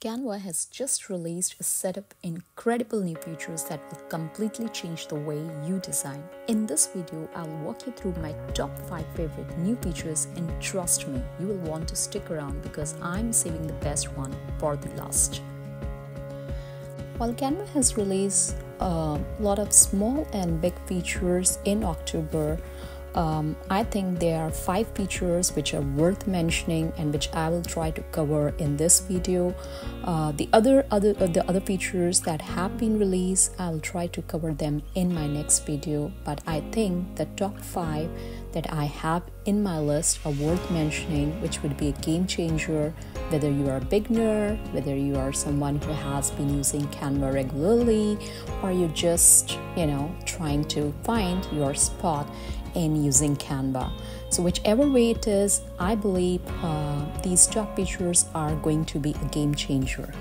Canva has just released a set of incredible new features that will completely change the way you design. In this video, I'll walk you through my top 5 favorite new features, and trust me, you will want to stick around because I'm saving the best one for the last. While Canva has released a lot of small and big features in October, I think there are 5 features which are worth mentioning and which I will try to cover in this video. The other features that have been released, I'll try to cover them in my next video, but I think the top 5 that I have in my list are worth mentioning, which would be a game changer whether you are a beginner, whether you are someone who has been using Canva regularly, or you're just, you know, trying to find your spot in using Canva. So whichever way it is, I believe these top features are going to be a game changer.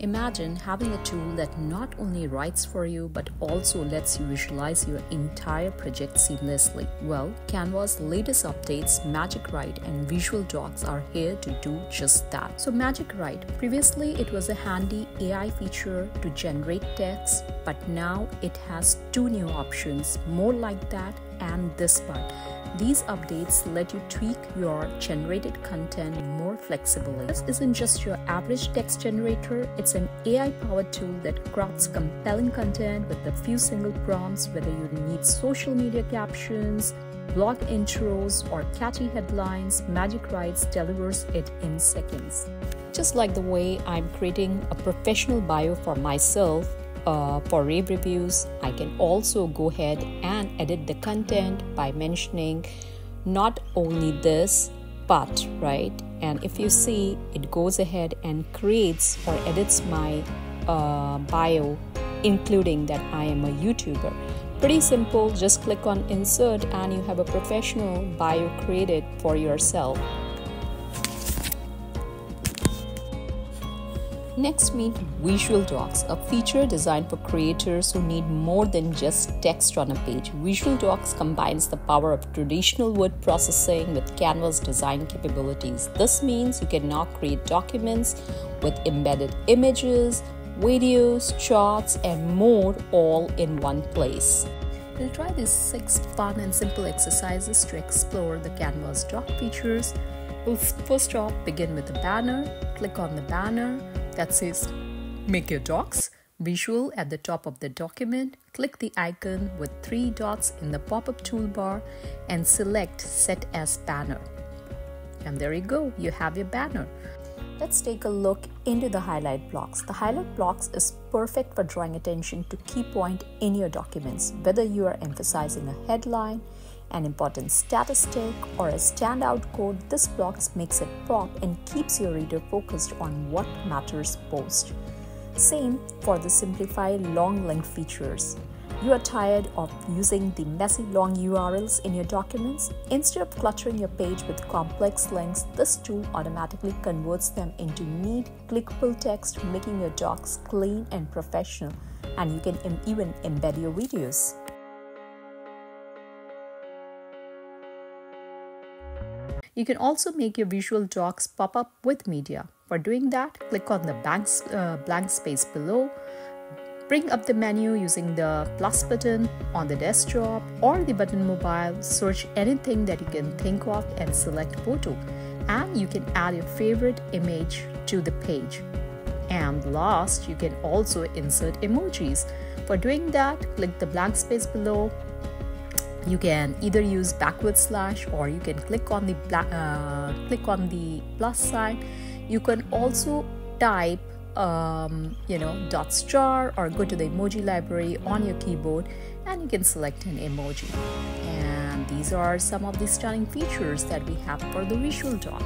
Imagine having a tool that not only writes for you but also lets you visualize your entire project seamlessly. Well, Canva's latest updates, Magic Write and Visual Docs, are here to do just that. So Magic Write, previously it was a handy AI feature to generate text, but now it has 2 new options, More Like That and This Part. These updates let you tweak your generated content more flexibly. This isn't just your average text generator, it's an AI-powered tool that crafts compelling content with a few single prompts, whether you need social media captions, blog intros, or catchy headlines, Magic Write delivers it in seconds. Just like the way I'm creating a professional bio for myself, for reviews, I can also go ahead and edit the content by mentioning not only this but, right? And if you see, it goes ahead and creates or edits my bio, including that I am a YouTuber. Pretty simple, just click on insert and you have a professional bio created for yourself. Next, meet Visual Docs, a feature designed for creators who need more than just text on a page. Visual Docs combines the power of traditional word processing with Canva's design capabilities. This means you can now create documents with embedded images, videos, charts, and more all in one place. We'll try these 6 fun and simple exercises to explore the Canva's doc features. We'll first off begin with a banner. Click on the banner that says Make Your Docs visual at the top of the document. Click the icon with 3 dots in the pop-up toolbar and select Set as Banner. And there you go, you have your banner. Let's take a look into the highlight blocks. The highlight blocks is perfect for drawing attention to key point in your documents, whether you are emphasizing a headline, an important statistic, or a standout quote. This box makes it pop and keeps your reader focused on what matters most. Same for the simplify long link features. You are tired of using the messy long URLs in your documents? Instead of cluttering your page with complex links, this tool automatically converts them into neat, clickable text, making your docs clean and professional, and you can even embed your videos. You can also make your Visual Docs pop up with media. For doing that, click on the blank space below. Bring up the menu using the plus button on the desktop or the button mobile. Search anything that you can think of and select photo. And you can add your favorite image to the page. And last, you can also insert emojis. For doing that, click the blank space below. You can either use backward slash or you can click on the plus sign. You can also type dot star or go to the emoji library on your keyboard and you can select an emoji. And these are some of the stunning features that we have for the Visual Doc.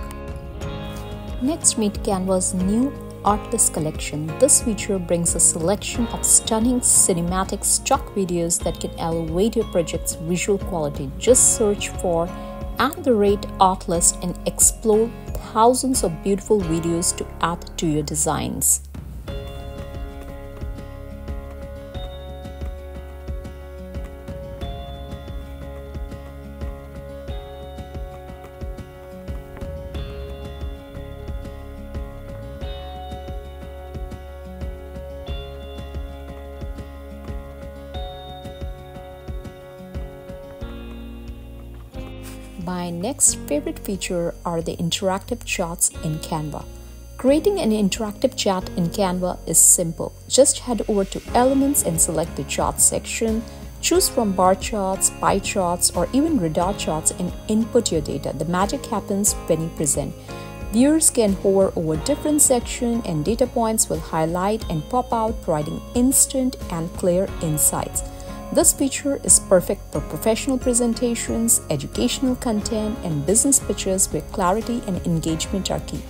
Next, meet Canva's new Artlist collection. This feature brings a selection of stunning cinematic stock videos that can elevate your project's visual quality. Just search for and rate Artlist and explore thousands of beautiful videos to add to your designs. My next favorite feature are the interactive charts in Canva. Creating an interactive chart in Canva is simple. Just head over to Elements and select the Chart section. Choose from bar charts, pie charts, or even radar charts and input your data. The magic happens when you present. Viewers can hover over different sections and data points will highlight and pop out, providing instant and clear insights. This feature is perfect for professional presentations, educational content, and business pitches where clarity and engagement are key.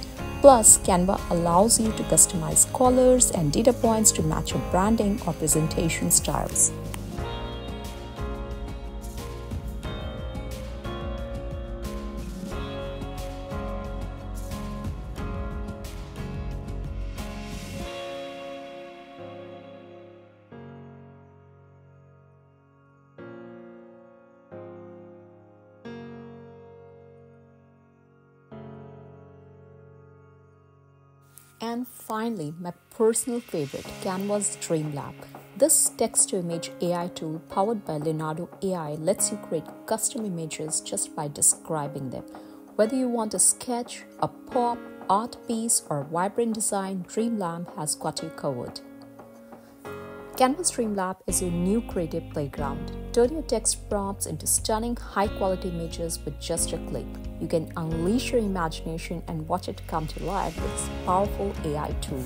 Plus, Canva allows you to customize colors and data points to match your branding or presentation styles. And finally, my personal favorite, Canva's Dream Lab. This text-to-image AI tool powered by Leonardo AI lets you create custom images just by describing them. Whether you want a sketch, a pop, art piece, or vibrant design, Dream Lab has got you covered. Canva's Dream Lab is your new creative playground. Turn your text prompts into stunning, high-quality images with just a click. You can unleash your imagination and watch it come to life with this powerful AI tool.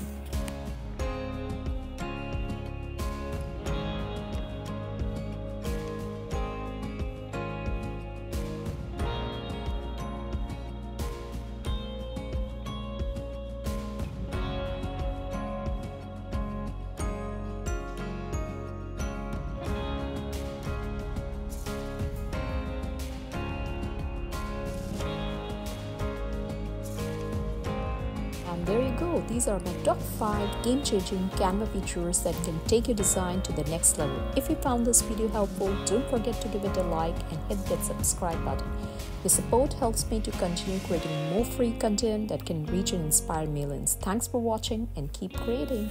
There you go, these are my top 5 game-changing Canva features that can take your design to the next level. If you found this video helpful, don't forget to give it a like and hit that subscribe button. Your support helps me to continue creating more free content that can reach and inspire millions. Thanks for watching and keep creating.